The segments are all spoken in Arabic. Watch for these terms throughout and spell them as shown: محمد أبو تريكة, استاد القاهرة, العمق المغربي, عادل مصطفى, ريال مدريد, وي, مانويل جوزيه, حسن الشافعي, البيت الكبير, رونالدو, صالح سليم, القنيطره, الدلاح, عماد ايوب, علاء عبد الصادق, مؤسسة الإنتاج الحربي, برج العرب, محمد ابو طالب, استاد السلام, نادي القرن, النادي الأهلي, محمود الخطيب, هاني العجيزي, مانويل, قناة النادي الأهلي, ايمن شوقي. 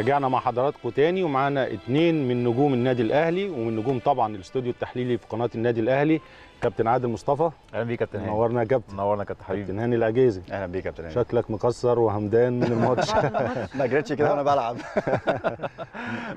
رجعنا مع حضراتكم تاني ومعانا اتنين من نجوم النادي الاهلي ومن نجوم طبعا الاستوديو التحليلي في قناه النادي الاهلي، كابتن عادل مصطفى. اهلا بيك كابتن هاني. نورنا يا كابتن. نورنا كابتن حبيبي. كابتن هاني العجيزي. اهلا بيك كابتن هاني. شكلك مكسر وهمدان من الماتش. ما جريتش كده وانا بلعب.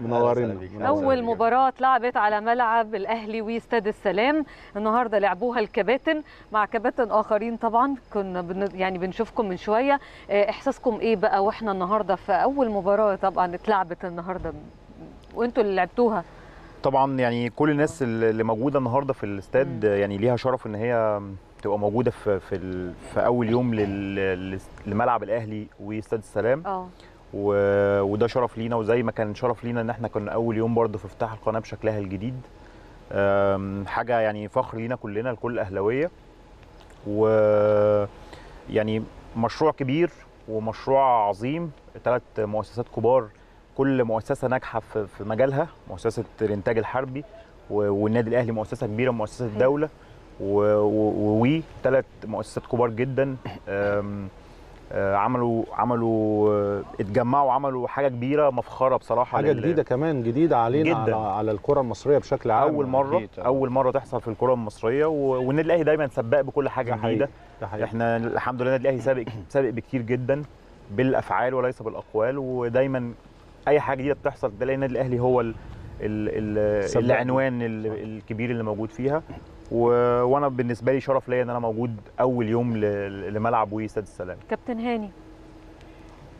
منورنا. اول مباراه اتلعبت على ملعب الاهلي واستاد السلام، النهارده لعبوها الكباتن مع كباتن اخرين طبعا، كنا يعني بنشوفكم من شويه، احساسكم ايه بقى واحنا النهارده في اول مباراه طبعا اتلعبت النهارده وانتوا اللي لعبتوها؟ طبعا يعني كل الناس اللي موجوده النهارده في الاستاد يعني ليها شرف ان هي تبقى موجوده في اول يوم لملعب الاهلي واستاد السلام. وده شرف لينا، وزي ما كان شرف لينا ان احنا كنا اول يوم برضه في افتتاح القناه بشكلها الجديد، حاجه يعني فخر لينا كلنا لكل اهلاويه، و يعني مشروع كبير ومشروع عظيم، 3 مؤسسات كبار، كل مؤسسه ناجحه في مجالها، مؤسسه الانتاج الحربي والنادي الاهلي مؤسسه كبيره، مؤسسه الدوله ووي، 3 مؤسسات كبار جدا، عملوا اتجمعوا وعملوا حاجه كبيره مفخره بصراحه، حاجه جديده كمان، جديده علينا جداً على الكره المصريه بشكل عام، اول مره تحصل في الكره المصريه، والنادي الاهلي دايما سباق بكل حاجه جديده، احنا الحمد لله النادي الاهلي سابق بكتير جدا بالافعال وليس بالاقوال، ودايما اي حاجه جديده بتحصل تلاقي النادي الاهلي هو العنوان الكبير اللي موجود فيها، وانا بالنسبه لي شرف ليا ان انا موجود اول يوم لملعب وي استاد السلام. كابتن هاني،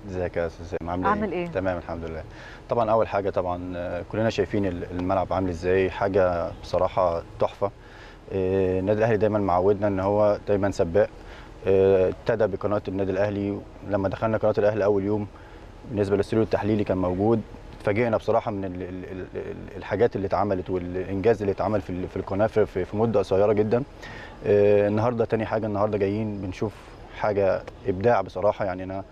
ازيك يا استاذ سليم؟ عامل ايه؟ تمام الحمد لله. طبعا اول حاجه طبعا كلنا شايفين الملعب عامل ازاي، حاجه بصراحه تحفه. النادي الاهلي دايما معودنا ان هو دايما سباق، ابتدى بقناه النادي الاهلي، لما دخلنا قناه الاهلي اول يوم بالنسبه للاستوديو التحليلي كان موجود، اتفاجئنا بصراحه من الحاجات اللي اتعملت والانجاز اللي اتعمل في القناه في مده قصيره جدا. النهارده تاني حاجه، النهارده جايين بنشوف حاجه ابداع بصراحه، يعني انا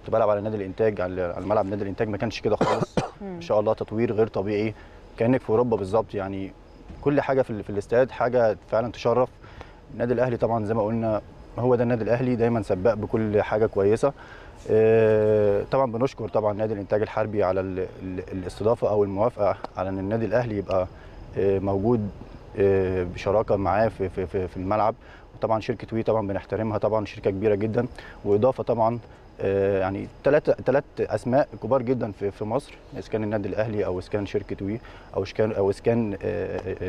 كنت بلعب على نادي الانتاج، على ملعب نادي الانتاج ما كانش كده خالص. ان شاء الله تطوير غير طبيعي كانك في اوروبا بالظبط، يعني كل حاجه في الاستاد حاجه فعلا تشرف. النادي الاهلي طبعا زي ما قلنا هو ده النادي الاهلي، دايما سباق بكل حاجه كويسه. طبعا بنشكر طبعا نادي الانتاج الحربي على الاستضافه او الموافقه على ان النادي الاهلي يبقى موجود بشراكه معاه في الملعب، وطبعا شركه وي طبعا بنحترمها، طبعا شركه كبيره جدا، واضافه طبعا يعني 3 اسماء كبار جدا في مصر، اسكان النادي الاهلي او اسكان شركه وي او اسكان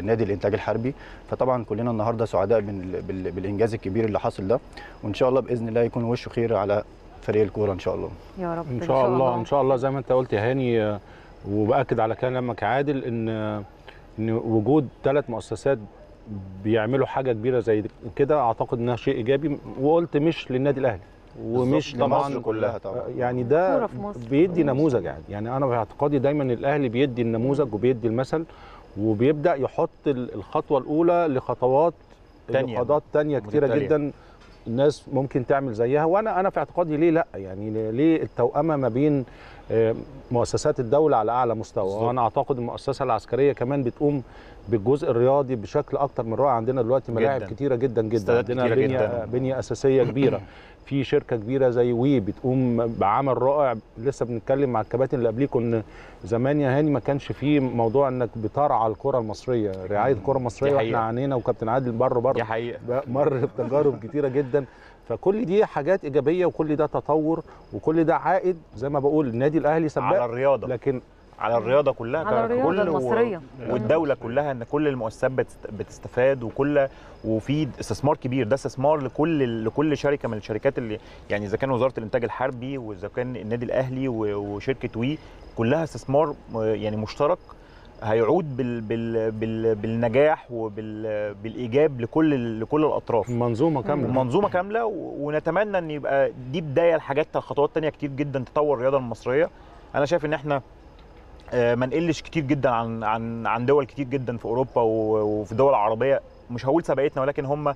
نادي الانتاج الحربي، فطبعا كلنا النهارده سعداء بالانجاز الكبير اللي حاصل ده، وان شاء الله باذن الله يكون وشه خير على فريق الكوره ان شاء الله. يا رب ان شاء الله. ان شاء الله زي ما انت قلت يا هاني، وباكد على كلامك عادل ان وجود 3 مؤسسات بيعملوا حاجه كبيره زي كده اعتقد انها شيء ايجابي، وقلت مش للنادي الاهلي ومش طبعا كلها طبعا، يعني ده بيدي نموذج يعني انا باعتقادي دايما الاهلي بيدي النموذج وبيدي المثل، وبيبدا يحط الخطوه الاولى لخطوات تانية كتيره جدا الناس ممكن تعمل زيها، وانا في اعتقادي ليه لا، يعني ليه التوأمه ما بين مؤسسات الدوله على اعلى مستوى، وانا اعتقد المؤسسه العسكريه كمان بتقوم بالجزء الرياضي بشكل اكتر من رائع. عندنا دلوقتي ملاعب كتيره جدا جدا، عندنا بنيه اساسيه كبيره، في شركه كبيره زي وي بتقوم بعمل رائع. لسه بنتكلم مع الكباتن اللي قبليكم ان زمان يا هاني ما كانش فيه موضوع انك بترعى الكره المصريه، رعايه الكره المصريه واحنا عانينا، وكابتن عادل بره مر بتجارب كتيره جدا، فكل دي حاجات ايجابيه وكل ده تطور وكل ده عائد، زي ما بقول النادي الاهلي سباق على الرياضه، لكن على الرياضه كلها، على الرياضه المصريه والدوله كلها، ان كل المؤسسات بتستفاد، وفي استثمار كبير، ده استثمار لكل شركه من الشركات اللي يعني اذا كان وزاره الانتاج الحربي واذا كان النادي الاهلي وشركه وي، كلها استثمار يعني مشترك هيعود بالنجاح وبالايجاب لكل الاطراف، منظومه كامله. ونتمنى ان يبقى دي بدايه لحاجات، خطوات ثانيه كتير جدا تطور الرياضه المصريه. انا شايف ان احنا ما نقلش كتير جدا عن دول كتير جدا في اوروبا وفي الدول العربيه، مش هقول سبقتنا ولكن هم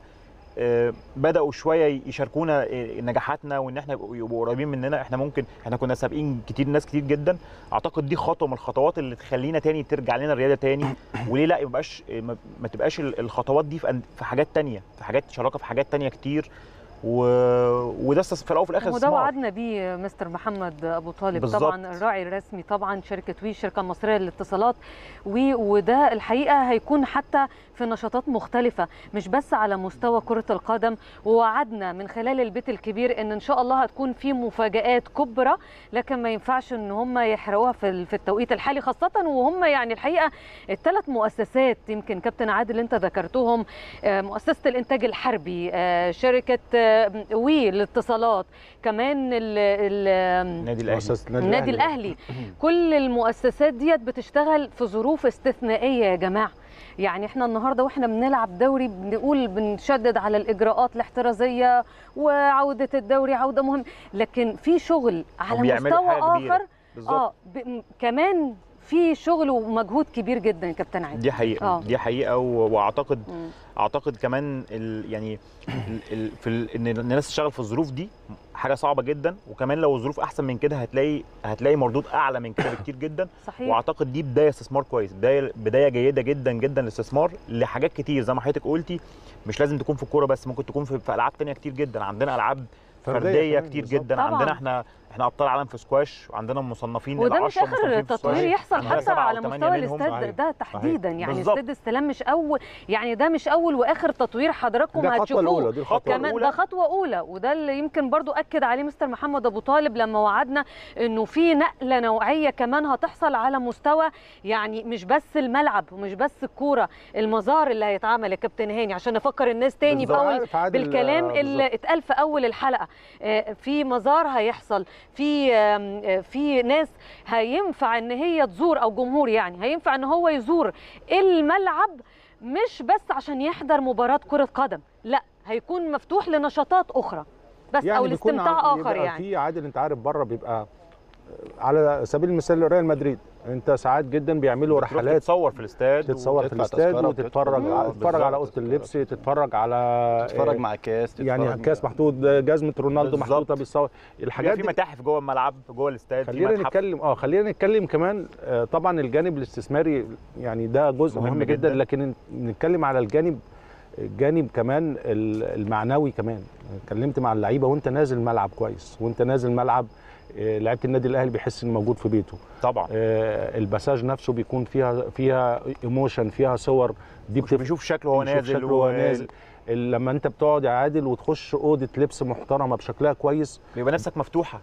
بداوا شويه يشاركونا نجاحاتنا، وان احنا يبقوا قريبين مننا. احنا ممكن احنا كنا سابقين ناس كتير جدا، اعتقد دي خطوه من الخطوات اللي تخلينا تاني ترجع لنا الرياضه تاني، وليه لا ما تبقاش الخطوات دي في حاجات تانيه، في حاجات شراكه، في حاجات تانيه كتير، وده في الاول وفي الاخر استثمار. وده وعدنا بيه مستر محمد ابو طالب بالزبط. طبعا الراعي الرسمي طبعا شركه وي، الشركه المصريه للاتصالات وي، وده الحقيقه هيكون حتى في نشاطات مختلفه مش بس على مستوى كره القدم. ووعدنا من خلال البيت الكبير ان شاء الله هتكون في مفاجات كبرى، لكن ما ينفعش ان هم يحرقوها في التوقيت الحالي، خاصه وهم يعني الحقيقه الثلاث مؤسسات يمكن كابتن عادل انت ذكرتهم، مؤسسه الانتاج الحربي، شركه وي الاتصالات، كمان النادي الأهلي. كل المؤسسات ديت بتشتغل في ظروف استثنائية يا جماعة. يعني احنا النهارده واحنا بنلعب دوري بنقول بنشدد على الاجراءات الاحترازية وعودة الدوري عودة مهم، لكن في شغل على مستوى آخر كمان في شغل ومجهود كبير جدا يا كابتن عادل. دي حقيقه دي حقيقه، واعتقد اعتقد كمان ان الناس تشتغل في الظروف دي حاجه صعبه جدا، وكمان لو الظروف احسن من كده هتلاقي مردود اعلى من كده بكتير جدا. صحيح. واعتقد دي بدايه استثمار كويس، بدايه جيده جدا جدا للاستثمار لحاجات كتير زي ما حضرتك قلتي، مش لازم تكون في الكوره بس، ممكن تكون في العاب ثانيه كتير جدا. عندنا العاب فرديه كتير جدا طبعاً. عندنا احنا ابطال عالم في سكواش، وعندنا مصنفين وده مش اخر تطوير يحصل حتى على مستوى الاستاد ده تحديدا. يعني استاد السلام مش اول، يعني ده مش اول واخر تطوير حضراتكم هتشوفوه، كمان ده خطوه اولى. وده اللي يمكن برضو اكد عليه مستر محمد ابو طالب لما وعدنا انه في نقله نوعيه كمان هتحصل على مستوى، يعني مش بس الملعب ومش بس الكوره، المزار اللي هيتعمل يا كابتن هاني عشان نفكر الناس تاني بالكلام اللي اتقال في اول الحلقه. في مزار هيحصل، في ناس هينفع ان هي تزور، او جمهور يعني هينفع ان هو يزور الملعب مش بس عشان يحضر مباراة كرة قدم، لا هيكون مفتوح لنشاطات اخرى بس يعني او لاستمتاع اخر. يعني في عادل انت عارف بره بيبقى على سبيل المثال ريال مدريد، انت ساعات جدا بيعملوا رحلات تتصور في الاستاد وتتفرج على اوضه اللبس، تتفرج مع كاس، يعني كاس محطوط، جزمه رونالدو محطوطه بيتصور الحاجات دي. في متاحف جوه الملعب جوه الاستاد. خلينا نتكلم كمان طبعا الجانب الاستثماري، يعني ده جزء مهم جدا، لكن نتكلم على الجانب كمان المعنوي. كمان اتكلمت مع اللعيبه وانت نازل ملعب كويس، وانت نازل ملعب لعيبه النادي الاهلي بيحس انه موجود في بيته طبعا. الباساج نفسه بيكون فيها ايموشن، فيها صور، دي بيشوف شكله وهو نازل لما انت بتقعد يا عادل وتخش اوضه لبس محترمه بشكلها كويس بيبقى نفسك مفتوحه،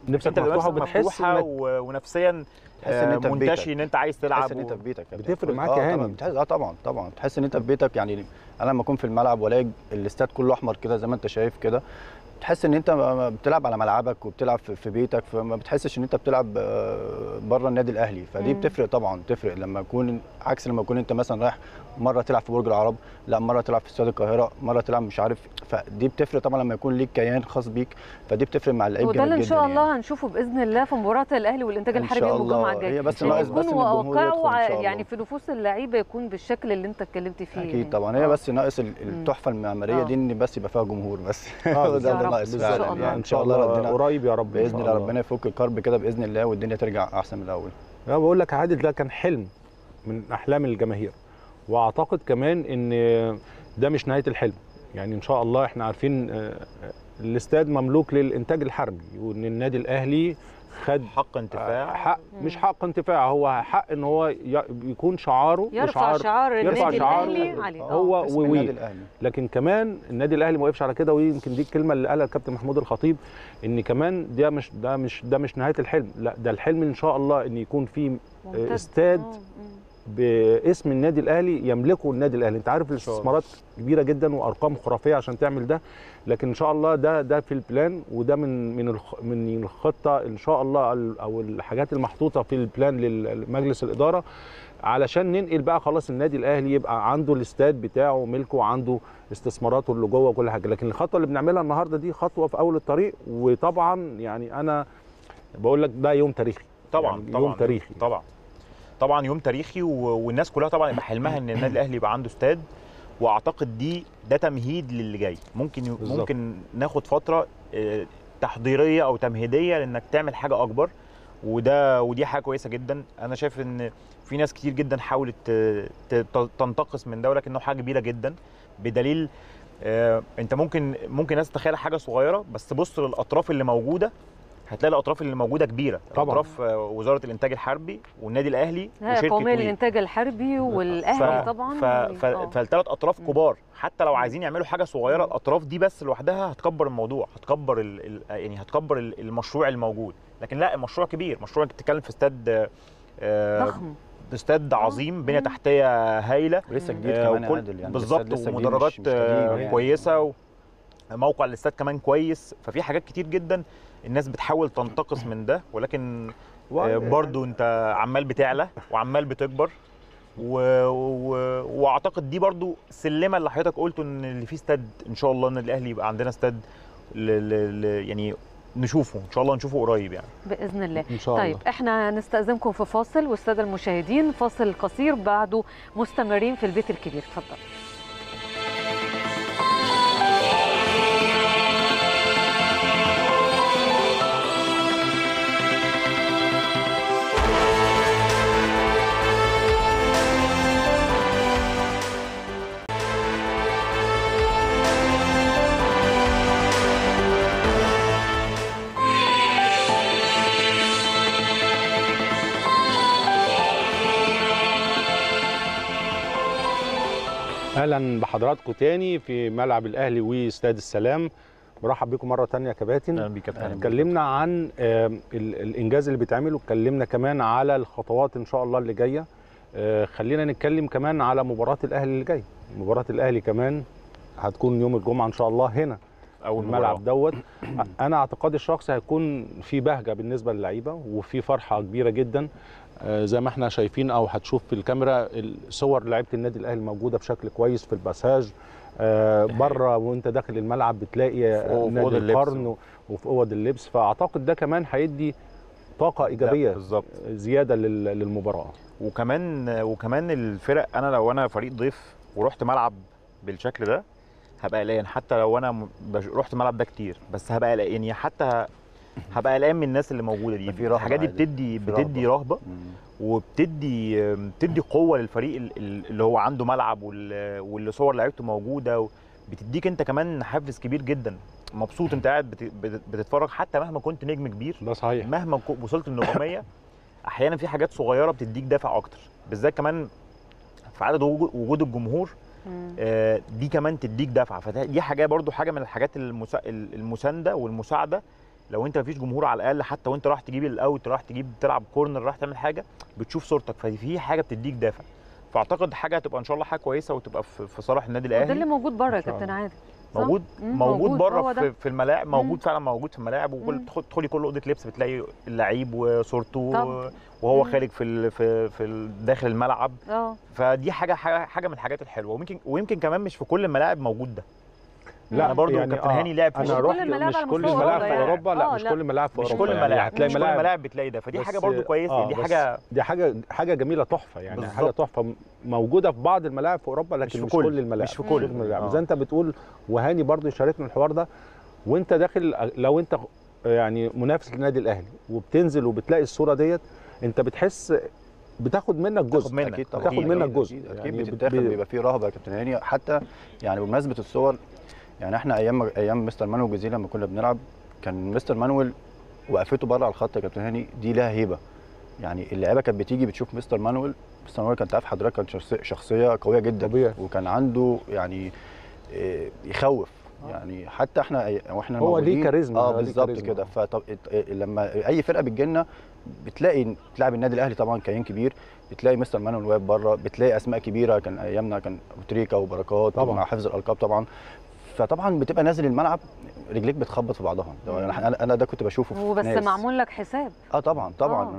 وبتحس ونفسيا تحس ان انت منتشي، ان انت عايز تلعب، تحس ان انت في بيتك. بتفرق معاك يا هاني؟ طبعا بتحس ان انت في بيتك. يعني انا لما اكون في الملعب والاقي الاستاد كله احمر كده زي ما انت شايف كده، بتحس ان انت بتلعب على ملعبك وبتلعب في بيتك، فما بتحسش ان انت بتلعب بره النادي الاهلي. فدي بتفرق طبعا، تفرق لما يكون عكس لما يكون انت مثلا رايح مره تلعب في برج العرب، لا مره تلعب في استاد القاهره، مره تلعب مش عارف. فدي بتفرق طبعا لما يكون ليك كيان خاص بيك، فدي بتفرق مع اللعيبه جدا. وده ان شاء الله يعني هنشوفه باذن الله في مباراه الاهلي والانتاج الحربي يوم الجمعه الجايه. هي بس ناقص بس ان الجمهور يعني في نفوس اللعيبه يكون بالشكل اللي انت اتكلمت فيه. اكيد طبعا هي بس ناقص التحفه المعماريه دي ان بس يبقى فيها جمهور بس. ده ان شاء الله ربنا قريب يا رب باذن الله، ربنا يفك الكرب كده باذن الله والدنيا ترجع احسن من الاول. انا بقول لك عادل ده كان حلم من احلام الجماهير، واعتقد كمان ان ده مش نهايه الحلم. يعني ان شاء الله احنا عارفين الاستاد مملوك للانتاج الحربي، وان النادي الاهلي خد حق انتفاع، حق مش حق انتفاع، هو حق ان هو يكون شعاره يرفع شعار النادي الاهلي هو ووي. لكن كمان النادي الاهلي ما وقفش على كده، ويمكن دي الكلمه اللي قالها الكابتن محمود الخطيب، ان كمان ده مش نهايه الحلم، لا ده الحلم ان شاء الله ان يكون في استاد باسم النادي الاهلي يملكه النادي الاهلي. انت عارف الاستثمارات كبيره جدا وارقام خرافيه عشان تعمل ده، لكن ان شاء الله ده في البلان، وده من الخطه ان شاء الله، او الحاجات المحطوطه في البلان لمجلس الاداره، علشان ننقل بقى خلاص النادي الاهلي يبقى عنده الاستاد بتاعه وملكه وعنده استثماراته اللي جوه وكل حاجه. لكن الخطوه اللي بنعملها النهارده دي خطوه في اول الطريق، وطبعا يعني انا بقول لك ده يوم تاريخي طبعا، يعني يوم تاريخي طبعا يوم تاريخي، والناس كلها طبعا يبقى حلمها ان النادي الاهلي يبقى عنده استاد. واعتقد ده تمهيد للي جاي. ممكن ناخد فتره تحضيريه او تمهيديه لانك تعمل حاجه اكبر، ودي حاجه كويسه جدا. انا شايف ان في ناس كتير جدا حاولت تنتقص من ده، ولكن انه حاجه كبيره جدا بدليل انت ممكن ناس تتخيل حاجه صغيره، بس بص للاطراف اللي موجوده، هتلاقي الاطراف اللي موجوده كبيره طبعا. اطراف وزاره الانتاج الحربي والنادي الاهلي وشركه وي، الانتاج الحربي والاهلي طبعا، فالثلاث اطراف كبار. حتى لو عايزين يعملوا حاجه صغيره، الاطراف دي بس لوحدها هتكبر الموضوع، هتكبر يعني هتكبر المشروع الموجود. لكن لا، المشروع كبير، مشروع بتتكلم في استاد ضخم، استاد عظيم، بنيه تحتيه هايله، لسه جديد كمان عادل يعني، بالظبط، ومدرجات كويسه، وموقع الاستاد كمان كويس. ففي حاجات كتير جدا الناس بتحاول تنتقص من ده، ولكن برضو انت عمال بتعلى وعمال بتكبر، واعتقد دي برضو سلمه اللي حضرتك قلته، ان اللي فيه استاد ان شاء الله ان الاهلي يبقى عندنا استاد يعني نشوفه ان شاء الله، نشوفه قريب يعني باذن الله ان شاء الله. طيب احنا هنستأذنكم في فاصل، والساده المشاهدين فاصل قصير بعده مستمرين في البيت الكبير. اتفضل. اهلا بحضراتكم تاني في ملعب الاهلي واستاد السلام. برحب بيكم مره تانيه يا كباتن. اهلا بيك يا كابتن. اتكلمنا عن الانجاز اللي بيتعمل، واتكلمنا كمان على الخطوات ان شاء الله اللي جايه. خلينا نتكلم كمان على مباراه الاهلي اللي جايه. مباراه الاهلي كمان هتكون يوم الجمعه ان شاء الله هنا، او الملعب دوت. انا اعتقادي الشخصي هيكون في بهجه بالنسبه للعيبه، وفي فرحه كبيره جدا زي ما احنا شايفين، او هتشوف في الكاميرا صور لعيبه النادي الاهلي موجوده بشكل كويس في الباساج بره، وانت داخل الملعب بتلاقي نادي القرن وفي اوض اللبس. فاعتقد ده كمان هيدي طاقه ايجابيه زياده للمباراه. وكمان الفرق، انا لو انا فريق ضيف ورحت ملعب بالشكل ده هبقى قلقان، حتى لو انا رحت الملعب ده كتير، بس هبقى قلقان يعني، حتى هبقى قلقان من الناس اللي موجوده دي. الحاجات دي بتدي رهبه، وبتدي قوه للفريق اللي هو عنده ملعب، واللي صور لعيبته موجوده، بتديك انت كمان حافز كبير جدا، مبسوط انت قاعد بتتفرج. حتى مهما كنت نجم كبير، ده صحيح، مهما وصلت للنجوميه احيانا في حاجات صغيره بتديك دافع اكتر، بالذات كمان في عدد وجود الجمهور دي كمان تديك دفعه. فدي حاجه برضو، حاجه من الحاجات المسانده والمساعده. لو انت مفيش جمهور على الاقل، حتى وانت راح تجيب الاوت، راح تجيب تلعب كورنر، راح تعمل حاجه، بتشوف صورتك، ففي حاجه بتديك دافع. فاعتقد حاجه هتبقى ان شاء الله حاجه كويسه، وتبقى في صالح النادي الاهلي. ده اللي موجود بره يا كابتن عادل، موجود بره في الملاعب، موجود فعلا، موجود في الملاعب. وكل تدخلي كل اوضه لبس بتلاقي اللعيب وصورته وهو خارج في داخل الملعب. فدي حاجه من الحاجات الحلوه. ويمكن كمان مش في كل الملاعب موجود ده. لا انا برضو يعني كابتن هاني لعب في مش كل الملاعب في اوروبا، مش كل الملاعب، هتلاقي ملاعب بتلاقي ده. فدي حاجه برضو كويسه، دي حاجه جميله تحفه يعني، بالزبط. حاجه تحفه موجوده في بعض الملاعب في اوروبا، لكن مش كل الملاعب، مش في كل الملاعب زي انت بتقول. وهاني برضو شاركنا الحوار ده. وانت داخل، لو انت يعني منافس للنادي الاهلي وبتنزل وبتلاقي الصوره ديت، انت بتحس بتاخد منك جزء، بتاخد منك جزء يعني، بيبقى في رهبه يا كابتن هاني. حتى يعني بمناسبه الصور، يعني احنا ايام مستر مانويل جوزيه لما كنا بنلعب، كان مستر مانويل وقفته بره على الخط يا كابتن هاني، دي لها هيبه يعني. اللعيبه كانت بتيجي بتشوف مستر مانويل كان تعرف حضرتك، كان شخصيه قويه جدا طبيعي. وكان عنده يعني يخوف يعني، حتى احنا هو ليه كاريزما، بالظبط كده. فطب لما اي فرقه بتجي لنا بتلاقي النادي الاهلي طبعا كيان كبير، بتلاقي مستر مانويل واقف بره، بتلاقي اسماء كبيره، كان ايامنا كان ابو تريكه وبركات مع حفظ الالقاب طبعا. فطبعا بتبقى نازل الملعب رجليك بتخبط في بعضها. انا ده كنت بشوفه في ناس، بس معمول لك حساب. طبعا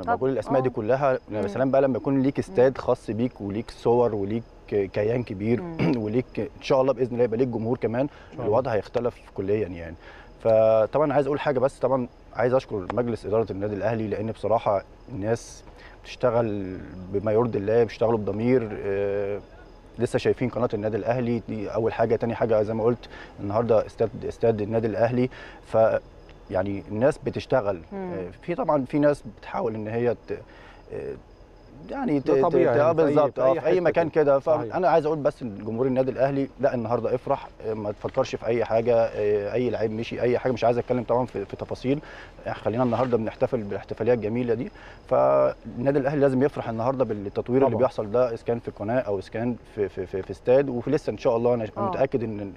انا بقول الاسماء دي كلها. يا سلام بقى لما يكون ليك استاد خاص بيك، وليك صور، وليك كيان كبير، وليك ان شاء الله باذن الله يبقى ليك جمهور كمان. الوضع هيختلف كليا يعني. فطبعا عايز اقول حاجه، بس طبعا عايز اشكر مجلس اداره النادي الاهلي، لان بصراحه الناس بتشتغل بما يرضي الله، بيشتغلوا بضمير. لسه شايفين قناه النادي الاهلي دي اول حاجه. تاني حاجه زي ما قلت النهارده استاد النادي الاهلي، ف يعني الناس بتشتغل في طبعا في ناس بتحاول ان هي يعني بالظبط في اي مكان كده. فانا عايز اقول بس لجمهور النادي الاهلي، لا النهارده افرح، ما تفكرش في اي حاجه، اي لعيب مشي، اي حاجه، مش عايز اتكلم طبعا في تفاصيل، خلينا النهارده بنحتفل بالاحتفاليه الجميله دي. فالنادي الاهلي لازم يفرح النهارده بالتطوير طبعا اللي بيحصل ده، اسكان في قناه او اسكان في استاد، وفي لسه ان شاء الله انا متاكد ان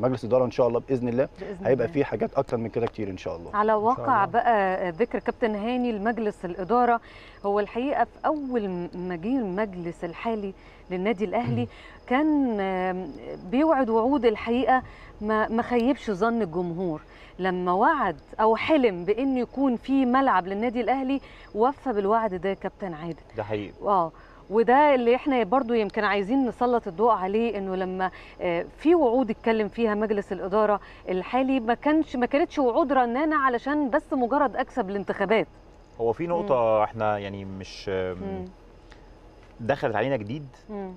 مجلس الاداره ان شاء الله باذن الله هيبقى فيه حاجات اكتر من كده كتير ان شاء الله. على واقع بقى ذكر كابتن هاني لمجلس الاداره، هو الحقيقه في اول ما جه المجلس الحالي للنادي الاهلي كان بيوعد وعود الحقيقه ما خيبش ظن الجمهور، لما وعد او حلم بان يكون في ملعب للنادي الاهلي وفى بالوعد ده كابتن عادل. ده حقيقي وده اللي احنا برضو يمكن عايزين نسلط الضوء عليه، انه لما في وعود اتكلم فيها مجلس الاداره الحالي ما كانتش وعود رنانه علشان بس مجرد اكسب الانتخابات. هو في نقطه احنا يعني مش دخلت علينا جديد،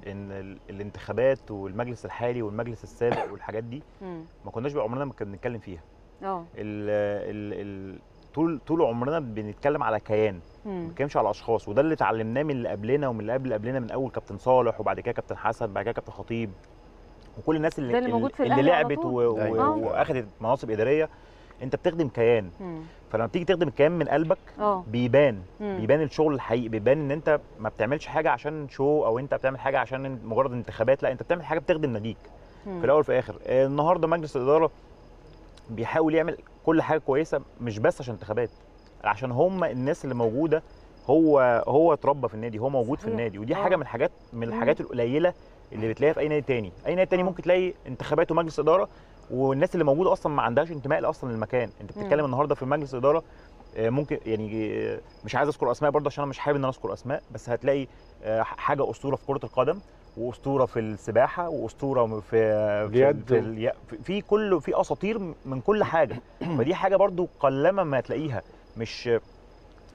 ان الانتخابات والمجلس الحالي والمجلس السابق والحاجات دي ما كناش بقى عمرنا ما كنا بنتكلم فيها. طول عمرنا بنتكلم على كيان، ما بنتكلمش على اشخاص، وده اللي اتعلمناه من اللي قبلنا ومن اللي قبلنا، من اول كابتن صالح وبعد كده كابتن حسن بعد كده كابتن خطيب وكل الناس اللي لعبت واخدت مناصب اداريه. انت بتخدم كيان، فلما بتيجي تخدم الكيان من قلبك بيبان الشغل الحقيقي، بيبان ان انت ما بتعملش حاجه عشان شو، او انت بتعمل حاجه عشان مجرد انتخابات، لا انت بتعمل حاجه بتخدم ناديك في الاول وفي الاخر. النهارده مجلس الاداره بيحاول يعمل كل حاجه كويسه، مش بس عشان انتخابات، عشان هم الناس اللي موجوده، هو اتربى في النادي، هو موجود في النادي، ودي حاجه من الحاجات القليله اللي بتلاقيها في اي نادي تاني. اي نادي تاني ممكن تلاقي انتخابات ومجلس اداره والناس اللي موجوده اصلا ما عندهاش انتماء اصلا للمكان. انت بتتكلم النهارده في مجلس اداره، ممكن يعني مش عايز اذكر اسماء برضه عشان انا مش حابب ان انا اذكر اسماء، بس هتلاقي حاجه اسطوره في كره القدم، واسطوره في السباحه، واسطوره في كله، في اساطير من كل حاجه. فدي حاجه برضو قلما ما هتلاقيها، مش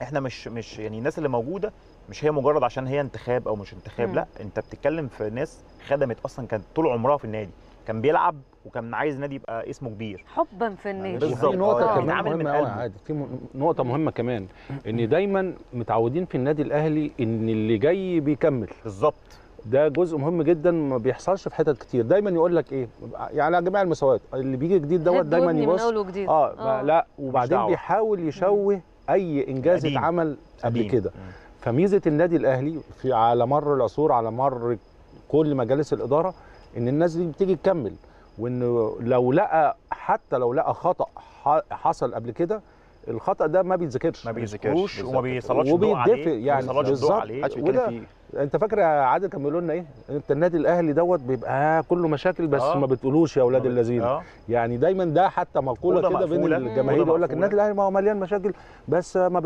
احنا مش يعني الناس اللي موجوده مش هي مجرد عشان هي انتخاب او مش انتخاب، لا انت بتتكلم في ناس خدمت اصلا، كانت طول عمرها في النادي، كان بيلعب وكان عايز نادي يبقى اسمه كبير حبا في النادي. بالظبط. نقطه كمان مهمه عادي، في نقطه مهمه كمان، ان دايما متعودين في النادي الاهلي ان اللي جاي بيكمل. بالظبط، ده جزء مهم جدا ما بيحصلش في حتت كتير. دايما يقول لك ايه يعني يا جماعه المساوات، اللي بيجي جديد دوت دايما يبص لا، وبعدين بيحاول يشوه اي انجاز اتعمل قبل كده. فميزه النادي الاهلي في على مر العصور، على مر كل مجالس الاداره، ان الناس دي بتيجي تكمل، وانه حتى لو لقى خطأ حصل قبل كده، الخطأ ده ما بيتذكرش وما بيصلحش الضوء عليه، يعني بالظبط. انت فاكر يا عادل كان بيقولوا لنا ايه؟ انت النادي الاهلي دوت بيبقى كله مشاكل بس ما بتقولوش يا اولاد الذين. يعني دايما ده حتى مقوله كده بين الجماهير، يقول لك النادي الاهلي ما هو مليان مشاكل بس ما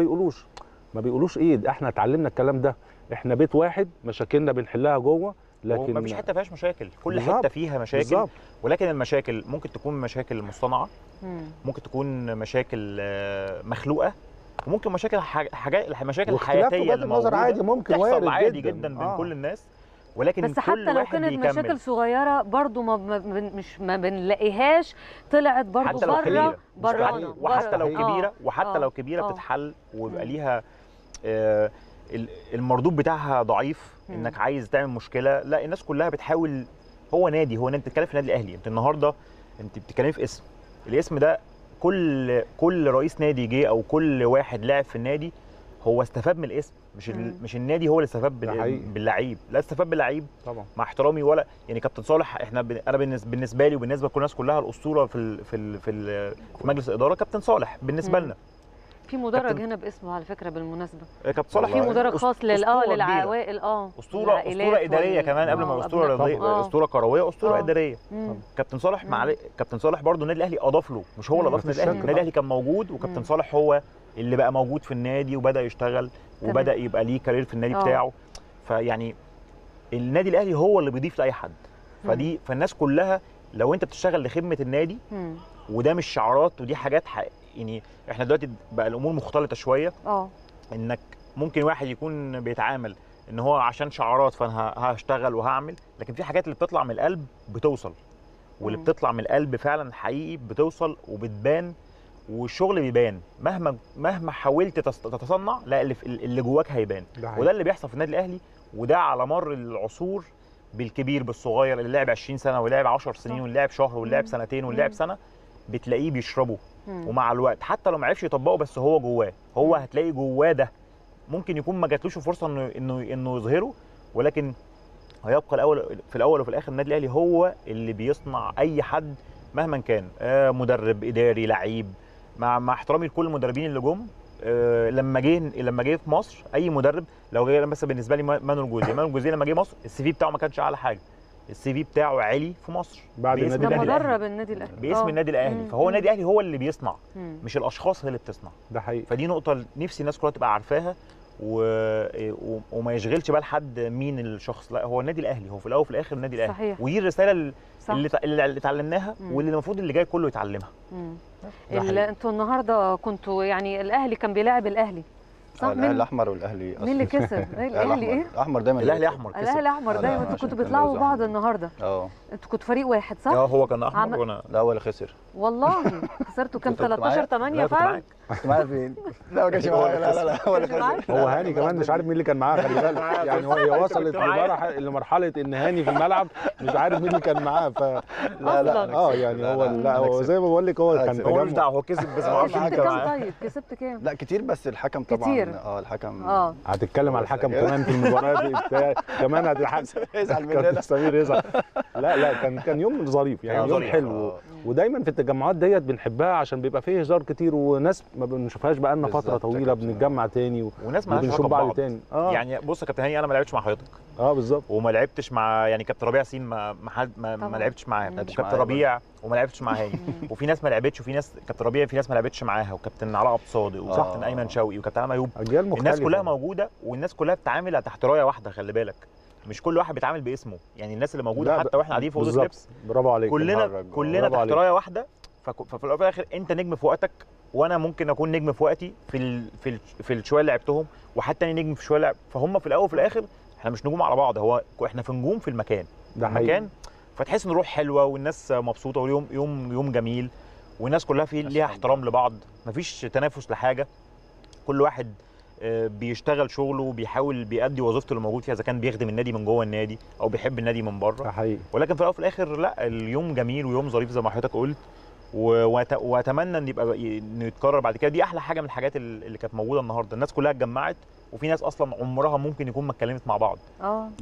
بيقولوش ايه ده، احنا اتعلمنا الكلام ده، احنا بيت واحد، مشاكلنا بنحلها جوه، لكن ما فيش حته فيهاش مشاكل، كل حته فيها مشاكل. بالزبط. ولكن المشاكل ممكن تكون مشاكل مصطنعه، ممكن تكون مشاكل مخلوقه، وممكن مشاكل المشاكل الحياتيه اللي موجوده عادي، ممكن وارد عادي جدا بين كل الناس، ولكن بس حتى لو كانت مشاكل صغيره برضو ما بنلاقيهاش، طلعت برضو بره، وحتى لو كبيره بتتحل ويبقى ليها المردود بتاعها ضعيف، انك عايز تعمل مشكله، لا الناس كلها بتحاول. هو نادي، هو انت بتتكلم في النادي الاهلي، انت النهارده انت بتتكلم في اسم، الاسم ده كل رئيس نادي جه او كل واحد لاعب في النادي هو استفاد من الاسم، مش النادي هو اللي استفاد باللعيب، لا استفاد باللعيب طبعا مع احترامي، ولا يعني كابتن صالح، انا بالنسبه لي وبالنسبه لكل الناس كلها الاسطوره في مجلس الاداره كابتن صالح بالنسبه لنا. في مدرج هنا باسمه على فكره بالمناسبه، كابتن صالح في مدرج خاص للعوائل، اسطوره اداريه كمان قبل ما اسطوره رياضيه، اسطوره كرويه، اسطوره اداريه. كابتن صالح كابتن صالح برضه النادي الاهلي اضاف له، مش هو اللي اضاف للنادي الاهلي، النادي الاهلي كان موجود وكابتن صالح هو اللي بقى موجود في النادي وبدا يشتغل وبدا يبقى ليه كارير في النادي بتاعه. فيعني النادي الاهلي هو اللي بيضيف لاي حد، فالناس كلها لو انت بتشتغل لخدمه النادي، وده مش شعارات ودي حاجات يعني احنا دلوقتي بقى الامور مختلطه شويه، انك ممكن واحد يكون بيتعامل ان هو عشان شعارات فانا هشتغل وهعمل، لكن في حاجات اللي بتطلع من القلب بتوصل، واللي بتطلع من القلب فعلا حقيقي بتوصل وبتبان، والشغل بيبان مهما حاولت تتصنع، لا اللي جواك هيبان، وده اللي بيحصل في النادي الاهلي، وده على مر العصور بالكبير بالصغير، اللي لعب 20 سنه واللي لعب 10 سنين واللي لعب شهر واللي لعب سنتين واللي لعب سنه بتلاقيه بيشربه، ومع الوقت حتى لو ما عرفش يطبقه بس هو جواه، هو هتلاقي جواه ده، ممكن يكون ما جاتلوش فرصه انه يظهره، ولكن هيبقى في الاول وفي الاخر النادي الاهلي هو اللي بيصنع اي حد مهما كان، مدرب، اداري، لعيب. مع احترامي لكل المدربين اللي جم، لما جه في مصر اي مدرب، لو جه مثلا بالنسبه لي مانويل جوزيه لما جه مصر السي في بتاعه ما كانش اعلى حاجه، السي في بتاعه عالي في مصر بعد النادي الاهلي باسم النادي الاهلي، فهو النادي الاهلي هو اللي بيصنع، مش الاشخاص هي اللي بتصنع، ده حقيقي. فدي نقطه نفسي الناس كلها تبقى عارفاها وما يشغلش بال حد مين الشخص، لا هو النادي الاهلي، هو في الاول وفي الاخر النادي الاهلي، صحيح. ودي الرساله اللي اتعلمناها واللي المفروض اللي جاي كله يتعلمها. انتوا النهارده كنتوا يعني الاهلي كان بيلاعب الاهلي صح؟ الاهلي الاحمر والاهلي مين اللي كسب؟ الاهلي ايه؟ الاحمر دايما، الاهلي احمر كسب، الاهلي احمر دايما. انتوا كنتوا بتلعبوا بعض النهارده، انتوا كنتوا فريق واحد صح؟ هو كان احمر وانا لا، هو اللي خسر والله. خسرتوا كام؟ 13-8 فرق. كنت معايا فين؟ لا ما كانش معايا، لا لا لا، هو اللي خسر. هو هاني كمان مش عارف مين اللي كان معاه، خلي بالك يعني هي وصلت لمرحله ان هاني في الملعب مش عارف مين اللي كان معاه، ف لا لا يعني هو لا، هو زي ما بقول لك هو كان تجمع، هو كسب بس ما اعرفش مين كان معاه. طيب كسبت كام؟ لا كتير، بس الحكم طبعا الحكم هتتكلم على الحكم كمان في المباراه دي كمان هتزعل مننا، سمير يزعل. لا لا كان يوم ظريف يعني، يوم حلو، ودايما في التجمعات ديت بنحبها عشان بيبقى فيه هزار كتير، وناس ما بنشوفهاش بقى لنا فتره طويله، بنتجمع تاني وناس ما بنشوف بعض تاني. يعني بص يا كابتن هاني، انا ما لعبتش مع حضرتك بالظبط، وما لعبتش مع يعني كابتن ربيع سين، ما لعبتش معاه كابتن ربيع، وما لعبتش مع هاني، وفي ناس ما لعبتش، وفي ناس كابتن ربيع في ناس ما لعبتش معاها، وكابتن علاء عبد الصادق وكابتن ايمن شوقي وكابتن عماد ايوب، الناس كلها موجوده، والناس كلها بتتعامل تحت رايه واحده، خلي بالك مش كل واحد بيتعامل باسمه، يعني الناس اللي موجوده حتى واحنا قاعدين في اوضه اللبس، برافو عليك، كلنا تحت رايه واحده، ففي الاخر انت نجم في وقتك، وانا ممكن اكون نجم في وقتي في الشويه اللي لعبتهم، وحتى انا نجم في شويه لعب، فهم في الاول وفي الاخر احنا مش نجوم على بعض، هو احنا في نجوم في المكان ده مكان، فتحس ان الروح حلوه والناس مبسوطه، واليوم يوم جميل، والناس كلها في ليها احترام لبعض، مفيش تنافس لحاجه، كل واحد بيشتغل شغله وبيحاول بيأدي وظيفته اللي موجود فيها، اذا كان بيخدم النادي من جوه النادي او بيحب النادي من بره، ولكن في الاول وفي الاخر لا اليوم جميل ويوم ظريف زي ما حضرتك قلت، واتمنى ان يبقى انه يتكرر بعد كده. دي احلى حاجه من الحاجات اللي كانت موجوده النهارده، الناس كلها اتجمعت، وفي ناس اصلا عمرها ممكن يكون ما اتكلمت مع بعض،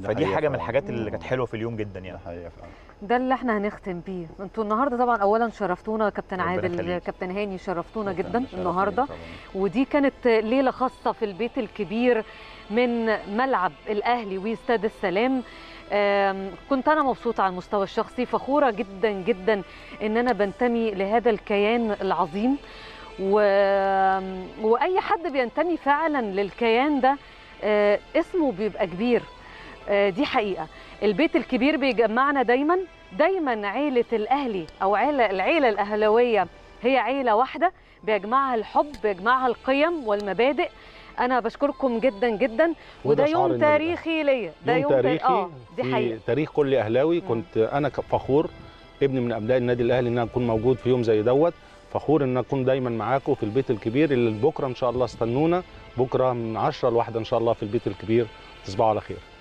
فدي حاجه من الحاجات اللي كانت حلوه في اليوم جدا يعني. ده اللي احنا هنختم بيه. انتوا النهارده طبعا اولا شرفتونا كابتن عادل، كابتن هاني، شرفتونا جدا النهارده، ودي كانت ليله خاصه في البيت الكبير من ملعب الاهلي واستاد السلام. كنت انا مبسوطه على المستوى الشخصي، فخوره جدا جدا ان انا بنتمي لهذا الكيان العظيم، واي حد بينتمي فعلا للكيان ده اسمه بيبقى كبير، دي حقيقه. البيت الكبير بيجمعنا دايما دايما، عيله الاهلي او العيله الاهلاويه هي عيله واحده، بيجمعها الحب، بيجمعها القيم والمبادئ. انا بشكركم جدا جدا، وده يوم تاريخي ليا، ده يوم تاريخي دي حقيقه، تاريخ كل اهلاوي. كنت انا فخور ابن من ابناء النادي الاهلي ان انا اكون موجود في يوم زي دوت، فخور ان اكون دايما معاكم في البيت الكبير، اللي بكره ان شاء الله استنونا بكره من 10 ل1 ان شاء الله في البيت الكبير، تصبحوا على خير.